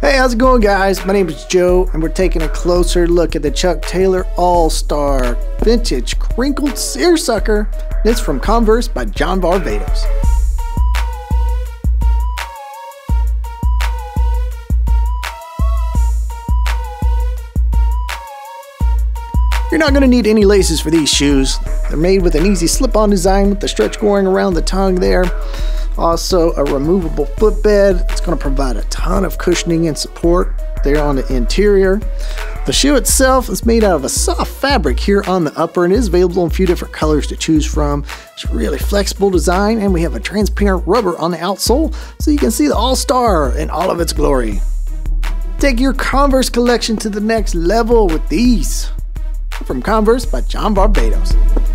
Hey, how's it going, guys? My name is Joe, and we're taking a closer look at the Chuck Taylor All-Star Vintage Crinkled Seersucker. It's from Converse by John Varvatos. You're not going to need any laces for these shoes. They're made with an easy slip-on design with the stretch going around the tongue there. Also a removable footbed. It's going to provide a ton of cushioning and support there on the interior. The shoe itself is made out of a soft fabric here on the upper and is available in a few different colors to choose from. It's a really flexible design, and we have a transparent rubber on the outsole so you can see the All-Star in all of its glory. Take your Converse collection to the next level with these. From Converse by John Varvatos.